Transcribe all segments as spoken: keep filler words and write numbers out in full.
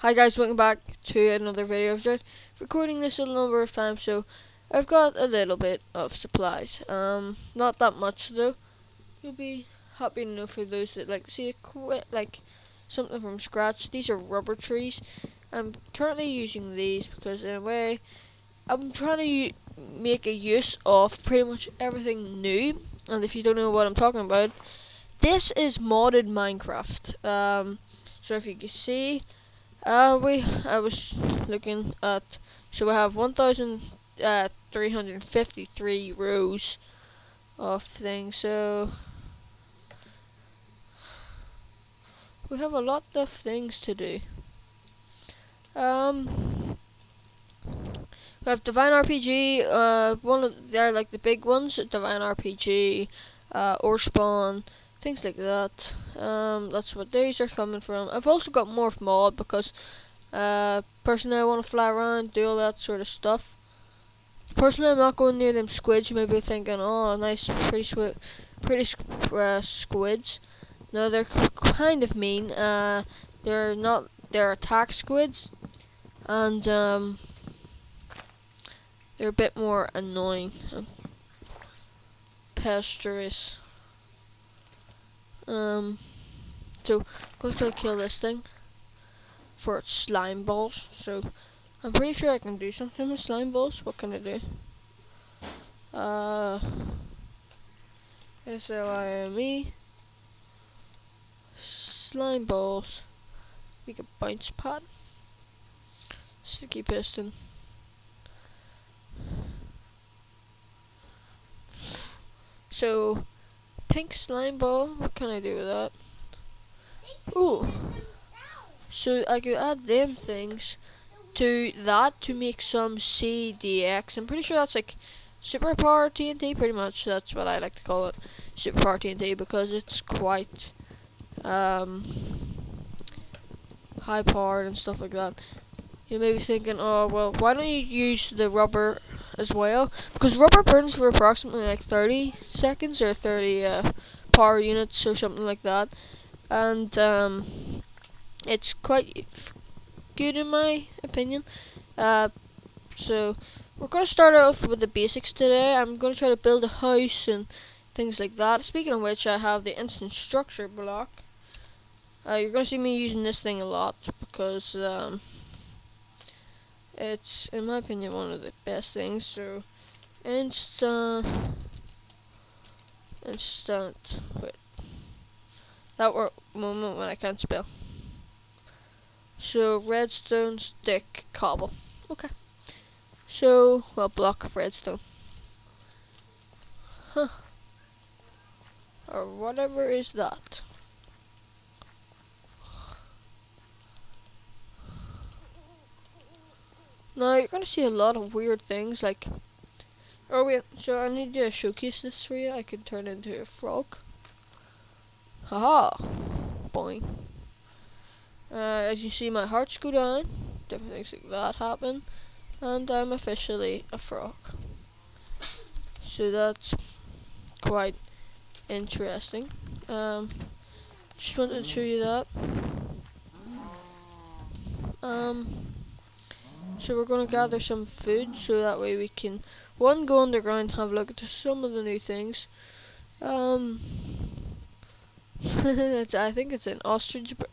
Hi guys, welcome back to another video. I've just recording this a number of times, so I've got a little bit of supplies. Um, not that much though. You'll be happy to know for those that like to see a like something from scratch. These are rubber trees. I'm currently using these because in a way I'm trying to make a use of pretty much everything new. And if you don't know what I'm talking about, this is modded Minecraft. Um, so if you can see. Uh, we, I was looking at, so we have one thousand three hundred fifty-three rows of things, so we have a lot of things to do. Um, we have Divine R P G, uh, one of, they're like the big ones, Divine R P G, uh, or Spawn, things like that. Um, that's what these are coming from. I've also got Morph Mod because uh, personally I want to fly around, do all that sort of stuff. Personally I'm not going near them squids. You may be thinking, oh nice, pretty sweet, pretty squ uh, squids. No, they're kind of mean. Uh, they're not, they're attack squids, and um, they're a bit more annoying and pesticides. Um, so go try to kill this thing for its slime balls. So I'm pretty sure I can do something with slime balls. What can I do? Uh, S L I M E slime balls. We can bounce pad, sticky piston. So. Pink slime ball, what can I do with that? Ooh. So I could add them things to that to make some C D X. I'm pretty sure that's like superpower T N T, pretty much. That's what I like to call it. Superpower T N T because it's quite um high powered and stuff like that. You may be thinking, oh well, why don't you use the rubber as well, because rubber burns for approximately like thirty seconds or thirty uh, power units or something like that, and um, it's quite good in my opinion. Uh, so we're going to start off with the basics today. I'm going to try to build a house and things like that. Speaking of which, I have the instant structure block. Uh, you're going to see me using this thing a lot because um, it's, in my opinion, one of the best things. So, instant, instant. Wait, that were moment when I can't spell. So, redstone, stick, cobble. Okay. So, well, block of redstone. Huh. Or whatever is that. Now you're gonna see a lot of weird things like. Oh wait, so I need to showcase this for you. I can turn into a frog. Haha, boing. Uh, as you see, my hearts go down. Different things like that happen, and I'm officially a frog. So that's quite interesting. Um, just wanted to show you that. Um. So we're going to gather some food so that way we can, one, go underground and have a look at some of the new things. Um, it's, I think it's an ostrich, but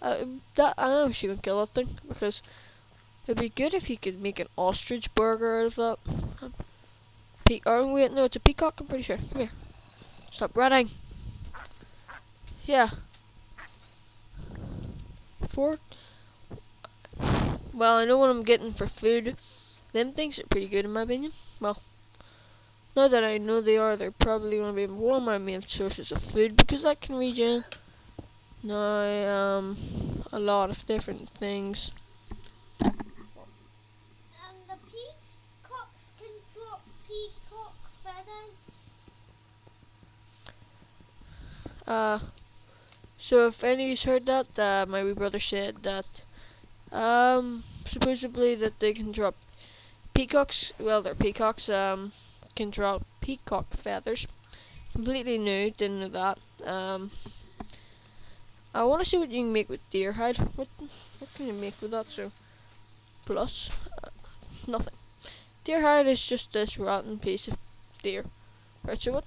uh, that, I don't know if you can kill that thing, because it'd be good if you could make an ostrich burger out of that. Pe oh wait, no, it's a peacock, I'm pretty sure. Come here. Stop running. Yeah. Four. Well, I know what I'm getting for food. Them things are pretty good in my opinion. Well, now that I know they are, they're probably going to be one of my main sources of food because I can regen now um, a lot of different things. And the peacocks can drop peacock feathers. Uh, so if any of you heard that, uh, my wee brother said that Um, supposedly that they can drop peacocks, well they're peacocks, um, can drop peacock feathers. Completely new, didn't know that. Um, I want to see what you can make with deer hide. What, what can you make with that? So, plus, uh, nothing. Deer hide is just this rotten piece of deer. Right, so what,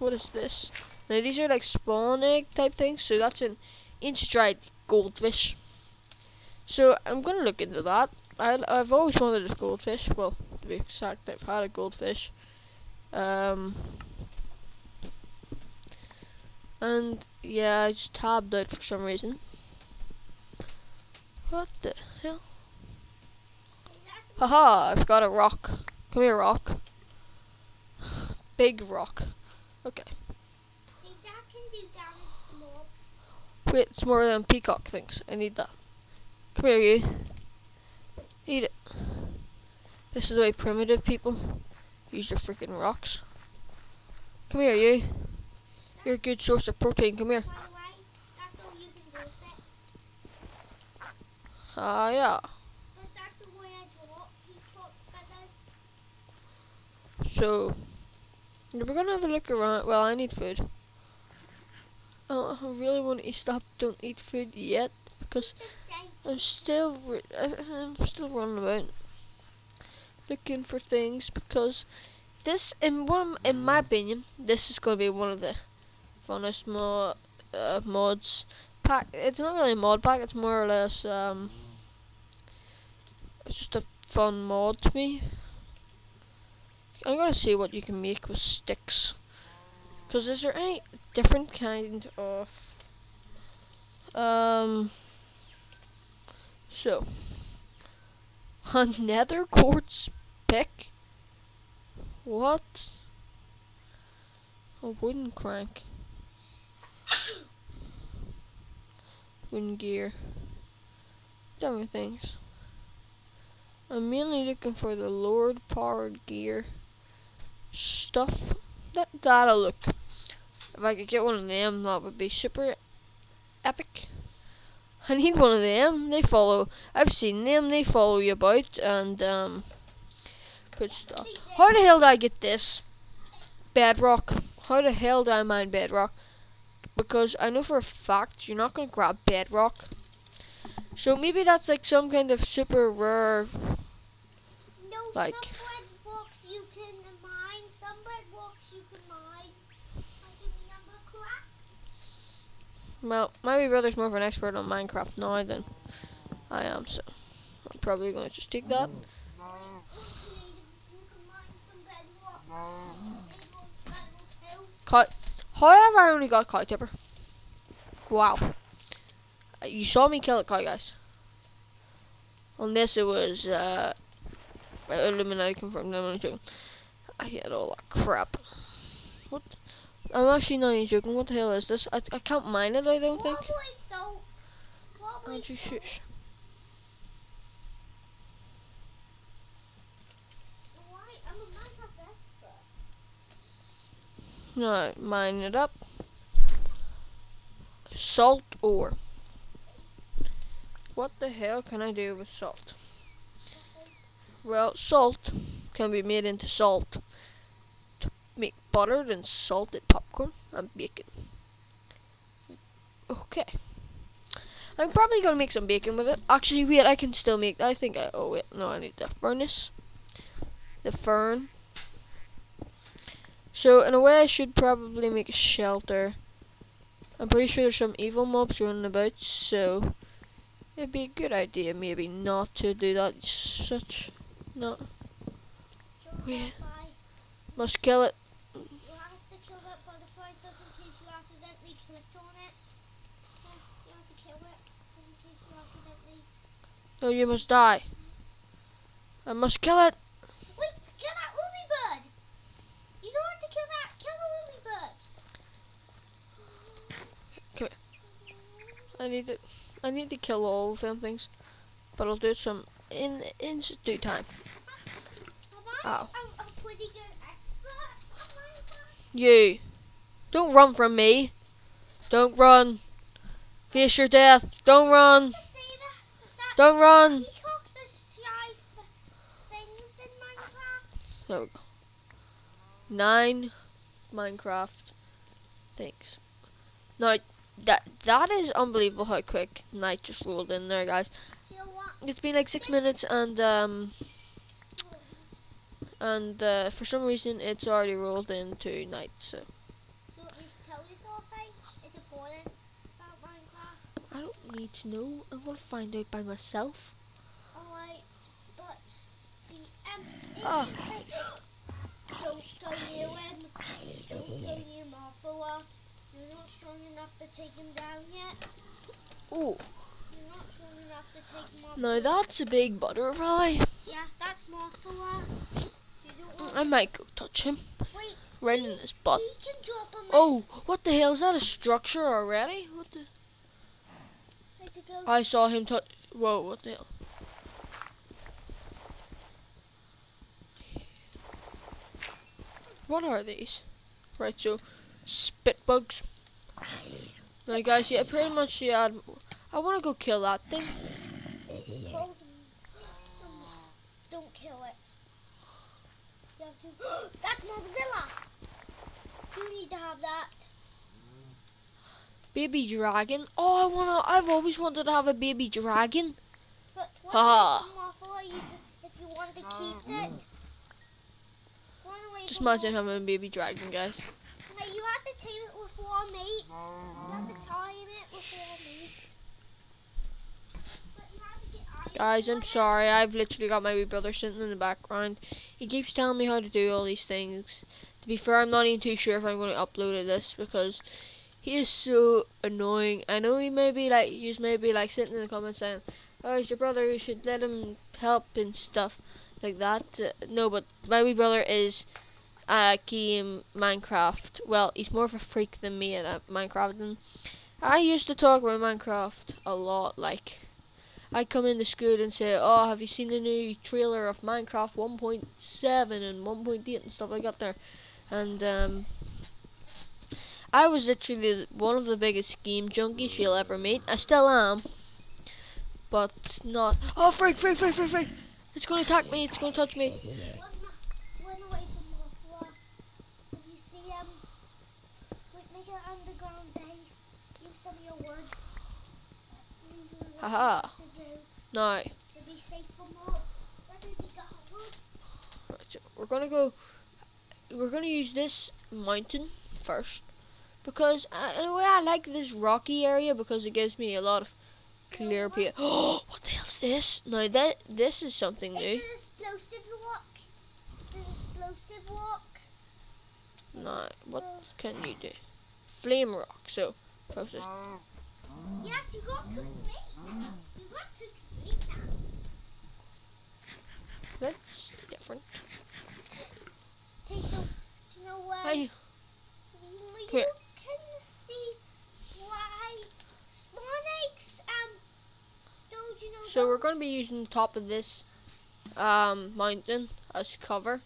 what is this? Now these are like spawn egg type things, so that's an inch dried goldfish. So I'm gonna look into that. I, I've always wanted a goldfish. Well, to be exact, I've had a goldfish. Um, and yeah, I just tabbed out for some reason. What the hell? Haha! I've got a rock. Come here, rock. Big rock. Okay. Wait, it's more than peacock things. I need that. Come here, you. Eat it. This is the way primitive people use their freaking rocks. Come here, you. You're a good source of protein. Come here. Ah, uh, yeah. So, we're gonna have a look around. Well, I need food. Oh, I really want to eat. Stop! Don't eat food yet because I'm still I'm still running about looking for things, because this, in one, in my opinion, this is gonna be one of the funnest mod uh, mods pack. It's not really a mod pack. It's more or less um, it's just a fun mod to me. I'm gonna see what you can make with sticks. Because is there any different kind of um so a nether quartz pick, what, a wooden crank, wooden gear, different things. I'm mainly looking for the Lord powered gear stuff. That that'll look. If I could get one of them, that would be super epic. I need one of them. They follow. I've seen them. They follow you about and um, good stuff. How the hell did I get this bedrock? How the hell did I mine bedrock? Because I know for a fact you're not gonna grab bedrock. So maybe that's like some kind of super rare, like. Well, my wee brother's more of an expert on Minecraft now than I am, so I'm probably going to just take that. Cow. However, I only got cow tipper. Wow. You saw me kill a cow, guys. Unless it was, uh, Illuminati confirmed. No, I'm not joking. I had all that crap. What? I'm actually not even joking. What the hell is this? I, I can't mine it, I don't think. Salt. Oh, salt. No, mine it up. Salt ore. What the hell can I do with salt? Well, salt can be made into salt. Make buttered and salted popcorn and bacon. Okay. I'm probably gonna make some bacon with it. Actually, wait, I can still make, I think I, oh wait, no, I need the furnace. The fern. So, in a way, I should probably make a shelter. I'm pretty sure there's some evil mobs running about, so it'd be a good idea maybe not to do that. Such, no. Wait. Must kill it. You have to kill that butterfly just in case you accidentally clicked on it. You have to kill it just in case you accidentally. No, you must die. I must kill it. Wait, kill that ruby bird. You don't have to kill that. Kill the ruby bird. Come here. I need to. I need to kill all of them things, but I'll do some in in due time. Ow. You, don't run from me. Don't run. Face your death. Don't run. That, that don't run. There we go. Nine Minecraft things. Now, that that is unbelievable how quick night just rolled in there, guys. It's been like six minutes and um and uh, for some reason it's already rolled into night. So I don't need to know. I want to find out by myself. Alright, but the um, oh. Don't go near him. Don't go near Marthola. You're not strong enough to take him down yet. Oh. You're not strong enough to take Marthola. No, that's a big butterfly. Yeah, that's Marthola. You don't want I might go touch him. Wait. Right he, in his butt. He can drop him. Oh, what the hell? Is that a structure already? What the... I saw him touch. Whoa, what the hell? What are these? Right, so spit bugs. Now, guys, yeah, pretty much, yeah. I'd, I want to go kill that thing. Hold him. Don't kill it. You have to. That's Mozilla. You need to have that. Baby dragon. Oh, I wanna. I've always wanted to have a baby dragon. But what ah. Waffle, you, if you want to keep it, away just imagine having a baby dragon, guys. Hey, you have to tame it with raw meat. You have to tie it with raw meat. But you have to get guys, I'm sorry. I've literally got my wee brother sitting in the background. He keeps telling me how to do all these things. To be fair, I'm not even too sure if I'm going to upload this because. He is so annoying. I know he may be like, you may be like sitting in the comments saying, oh, it's your brother, you should let him help and stuff like that. Uh, no, but my wee brother is uh, game Minecraft. Well, he's more of a freak than me at uh, Minecraft. And I used to talk about Minecraft a lot. Like, I'd come into school and say, oh, have you seen the new trailer of Minecraft one point seven and one point eight and stuff like that there? And, um... I was literally one of the biggest game junkies you'll ever meet. I still am. But not. Oh, freak, freak, freak, freak, freak. It's going to attack me. It's going to touch me. Run away from Marthola. If you see him, make an underground base. Use some of your wood. Haha. No. It'll be safe for more. Where did he get wood? Right, so we're going to go. We're going to use this mountain first. Because uh, in a way I like this rocky area because it gives me a lot of clear appeal. Oh, what the hell's this? No, that this is something new. It's an explosive rock. It's an explosive rock. No, what can you do? Flame rock. So process. Yes, you got to make that. You got to make that. That's different. Take the snow away. You can see why spawn eggs um those you know. So we're gonna be using the top of this um mountain as cover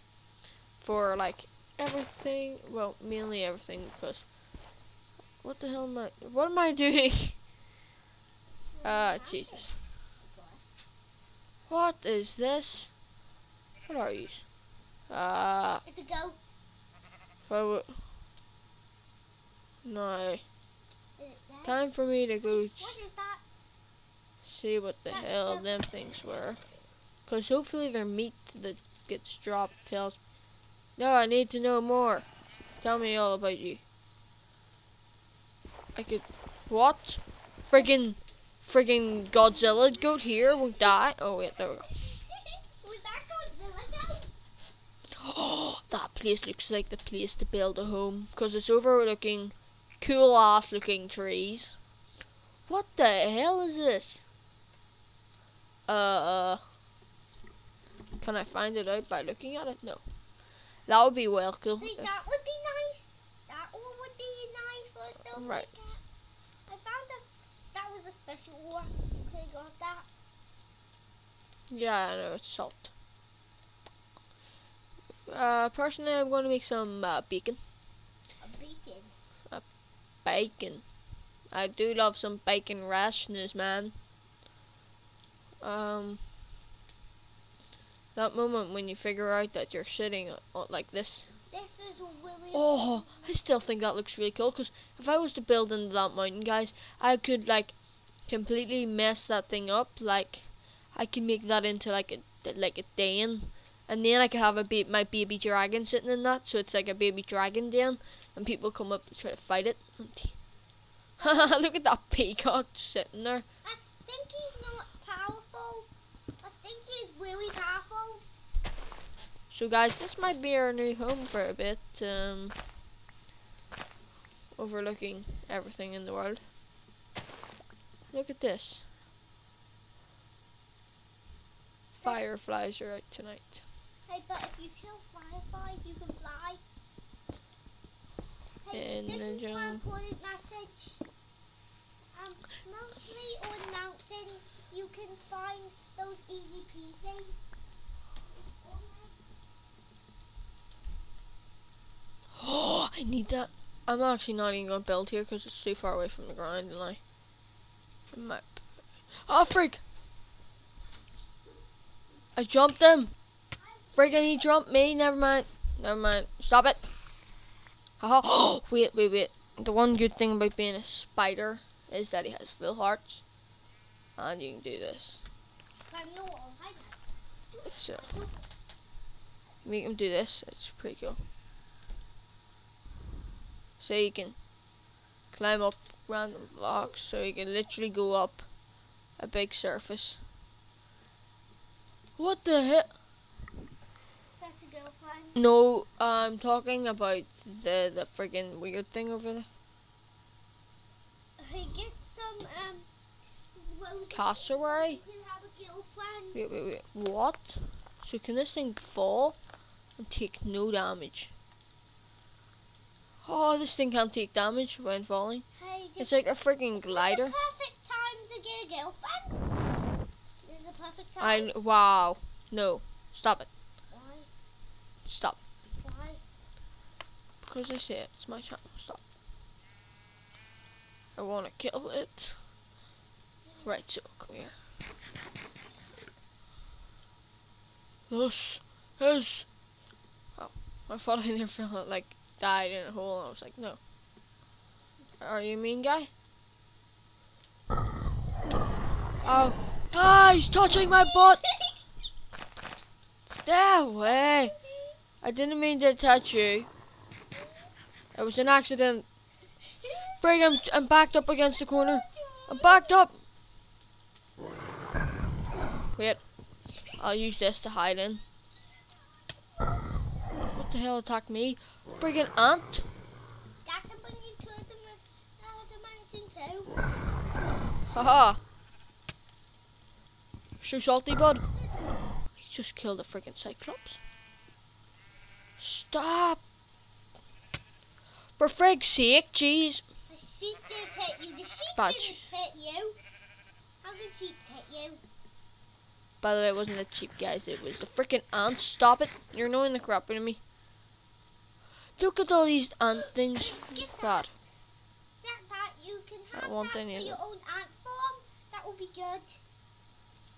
for like everything, well mainly everything because what the hell am I what am I doing? Ah, uh, Jesus. What is this? What are you? Uh it's a goat. If I would No. Time for me to go what is that? See what the That's hell them things were. Because hopefully their meat that gets dropped tells me. No, I need to know more. Tell me all about you. I could. What? Friggin'. Friggin' Godzilla goat here won't die. Oh, wait, there we go. Was that Godzilla goat? Oh, that place looks like the place to build a home. Because it's overlooking. Cool ass looking trees. What the hell is this? Uh, can I find it out by looking at it? No. That would be welcome. See, that would be nice. That one would be nice or something. Right. I found a, that was a special one. Could have got that. Yeah, I know, it's salt. Uh, personally, I'm going to make some uh, bacon. A bacon? Bacon. I do love some bacon rashness, man. Um, that moment when you figure out that you're sitting on, on, like this This is really oh, I still think that looks really cool, because if I was to build into that mountain, guys, I could, like, completely mess that thing up. Like, I could make that into, like, a, like, a den. And then I could have a ba my baby dragon sitting in that, so it's like a baby dragon den, and people come up to try to fight it. Haha, look at that peacock sitting there. I think he's not powerful. I think he's really powerful. So guys, this might be our new home for a bit, um, overlooking everything in the world. Look at this. Fireflies are out tonight. Hey, but if you kill fireflies, you can fly. Hey, in this the is jungle. My important message. Um, mostly on mountains, you can find those easy peasy. Oh, I need that. I'm actually not even going to build here because it's too far away from the ground, and I... Map. Oh, freak! I jumped him! Freaking he jumped me, never mind. Never mind. Stop it! Haha. Oh, wait, wait, wait. The one good thing about being a spider is that he has full hearts. And you can do this. So, make him do this. It's pretty cool. So you can climb up random blocks, so you can literally go up a big surface. What the heck? No, I'm talking about the the friggin' weird thing over there. Hey, get some um. Cassowary. Wait, wait, wait. What? So can this thing fall and take no damage? Oh, this thing can't take damage when falling. Hey, it's like a freaking glider. It's the perfect time to get a girlfriend. This is the perfect time. I, wow. No. Stop it. Why? Stop. Why? Because I say it. It's my channel. Stop. I want to kill it. Right, so come here. This is... Oh, I thought I never felt like... died in a hole, and I was like, no. Are you a mean guy? Oh. Ah, he's touching my butt! Stay away! I didn't mean to touch you. It was an accident. Frig, I'm, I'm backed up against the corner. I'm backed up! Wait. I'll use this to hide in. What the hell attacked me? Friggin' ant. That can bring you to the mountain too. Haha. So salty, bud. He just killed a friggin' cyclops. Stop. For frig's sake, jeez. The sheep didn't hit you. The sheep Bad. didn't hit you. How did sheep hit you? By the way, it wasn't the sheep, guys. It was the friggin' ant. Stop it. You're annoying the crap out of me. Look at all these ant things. Get that. Bad. That, that you can have that for your either. own ant farm. That will be good.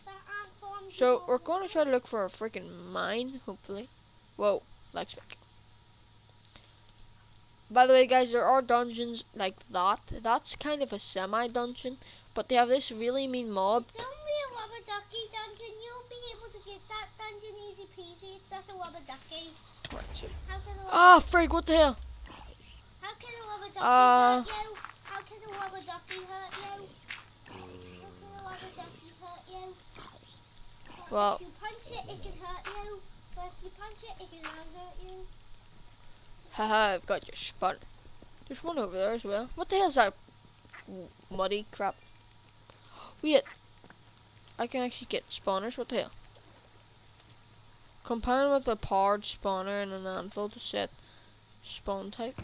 That ant farm. So we're going to try to look for a freaking mine, hopefully. Whoa, like spec. By the way, guys, there are dungeons like that. That's kind of a semi-dungeon, but they have this really mean mob. Don't be a rubber ducky dungeon. You'll be able to get that dungeon easy peasy. That's a rubber ducky. Right, so. Ah, frig, what the hell? How can a rubber ducky uh, hurt you? How can a rubber ducky hurt you? How can a rubber ducky hurt you? Well, if you punch it, it can hurt you. But if you punch it, it can hurt you. Haha, I've got your spot. There's one over there as well. What the hell is that muddy crap? Wait, I can actually get spawners. What the hell? Combined with a powered spawner and an anvil to set spawn type.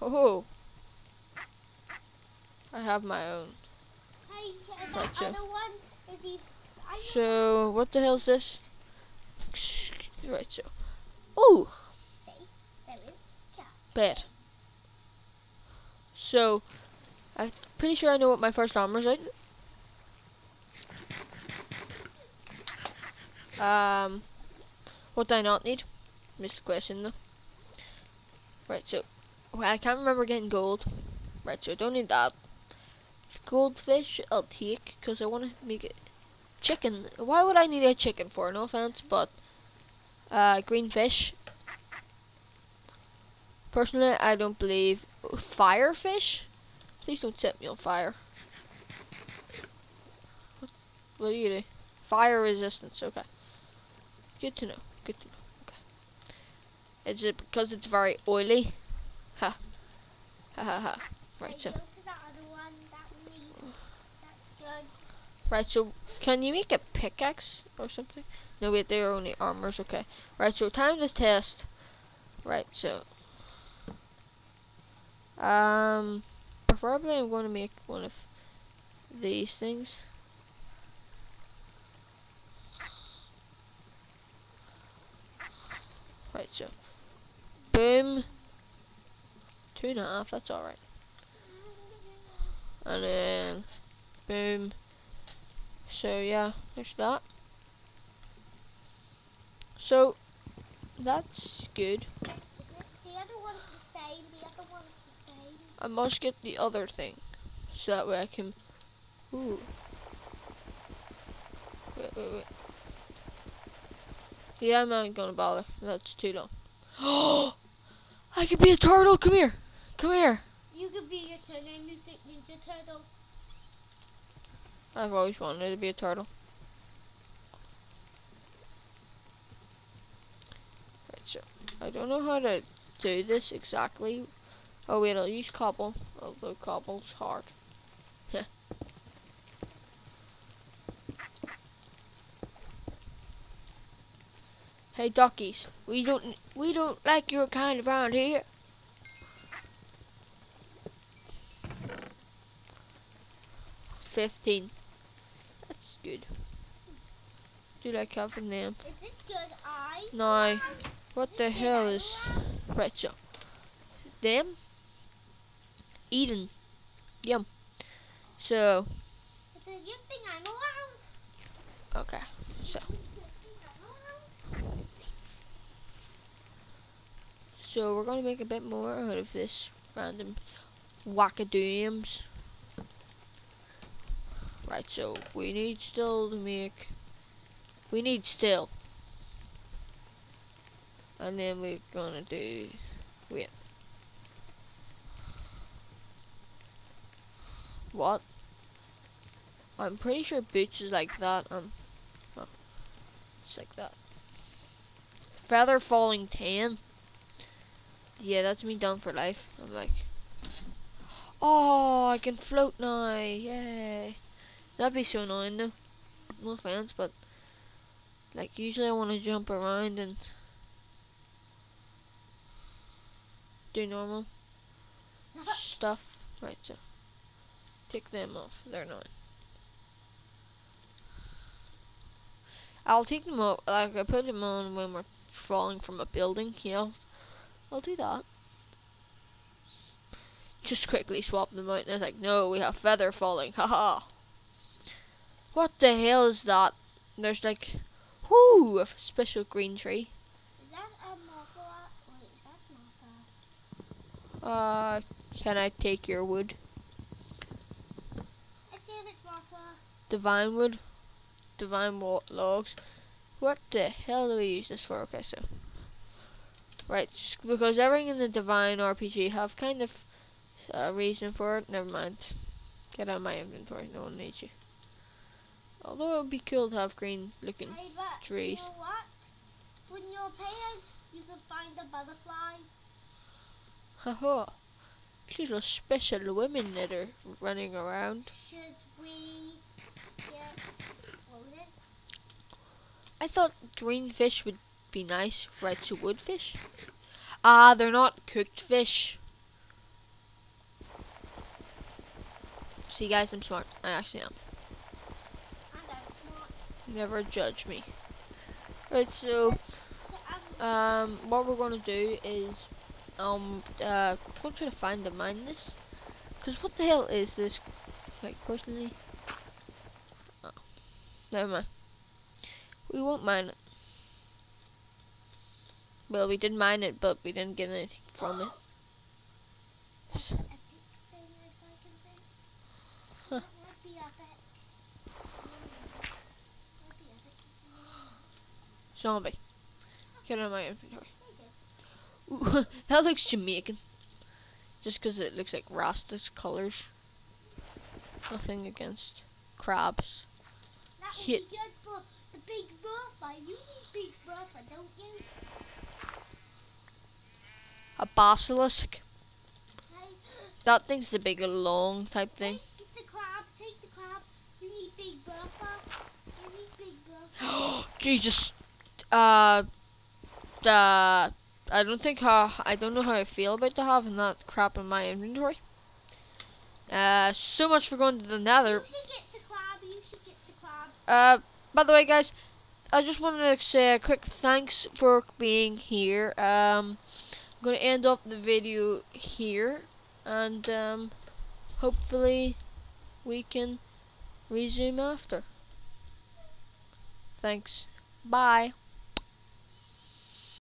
Oh, I have my own. Hey, the gotcha. other one is the, so what the hell is this? Right, so oh, bad. So I'm pretty sure I know what my first armor is. Right? Um, what do I not need? missed the question though. Right, so well, I can't remember getting gold. Right, so I don't need that. Goldfish I'll take because I want to make it chicken. Why would I need a chicken for? No offense, but uh, green fish. Personally, I don't believe fire fish. Please don't set me on fire. What, what do you do? Fire resistance. Okay, good to know. Good to know. Okay. Is it because it's very oily? Ha. Ha ha ha. Right, so. Right, so can you make a pickaxe or something? No, wait, they're only armors, okay. Right, so time to test. Right, so. Um, preferably I'm going to make one of these things. Right, so. Boom. Two and a half, that's alright. And then, boom. So yeah, there's that. So that's good. The other one's the same, the other one's the same. I must get the other thing. So that way I can ooh. Wait, wait, wait. Yeah, I'm not gonna bother. That's too long. Oh, I could be a turtle, come here. Come here. You could be a turtle and you think you're a turtle. I've always wanted to be a turtle. Right, so I don't know how to do this exactly. Oh wait, I'll use cobble, although cobble's hard. Yeah. Hey duckies, we don't we don't like your kind around here. Fifteen. That's good. Do I come from them? Is it good eye? No. What the hell is right so? Them? Eden. Yum. So it's a good thing I'm around. Okay, so So we're gonna make a bit more out of this random wackadooniums. Right, so we need still to make we need still and then we're gonna do wait what I'm pretty sure boots is like that um oh, it's like that feather falling tan. Yeah, that's me done for life. I'm like oh I can float now, yay. That'd be so annoying though, no offense, but like usually I want to jump around and do normal stuff. Right, so take them off, they're not. I'll take them off, like I put them on when we're falling from a building, yeah, I'll do that. Just quickly swap them out and it's like, no, we have feather falling, haha. What the hell is that? There's like, whoo, a special green tree. Is that a Marthola? Wait, that's Marthola. Uh, can I take your wood? I think it's Marthola. Divine wood, divine logs. What the hell do we use this for? Okay, so right, because everything in the Divine R P G have kind of a uh, reason for it. Never mind. Get out of my inventory. No one needs you. Although it would be cool to have green looking hey, trees. You know what? When you're paired, you can find a butterfly. Haha. These are special women that are running around. Should we get loaded? I thought green fish would be nice, right? So wood fish? Ah, they're not cooked fish. See guys, I'm smart. I actually am. Never judge me. Right, so um, what we're gonna do is um uh go try to find the mine this, cause what the hell is this? Like personally, oh, never mind. We won't mine it. Well, we did mine it, but we didn't get anything from it. Epic thing, if I can think. Huh. That would be epic. That'd be epic. Zombie. Get out of my inventory. Ooh, that looks Jamaican. Just because it looks like Rasta's colours. Nothing against crabs. That would be good for the big brother. You need big brother, don't you? A basilisk. Right. That thing's the big long type thing. Take the crab, take the crab. You need big brother. You need big brother. Oh, Jesus. Uh, uh, I don't think how, I don't know how I feel about to having that crap in my inventory. Uh, so much for going to the nether. You should get the crab, you should get the crab. Uh, by the way guys, I just wanted to say a quick thanks for being here. Um, I'm going to end off the video here. And, um, hopefully we can resume after. Thanks. Bye.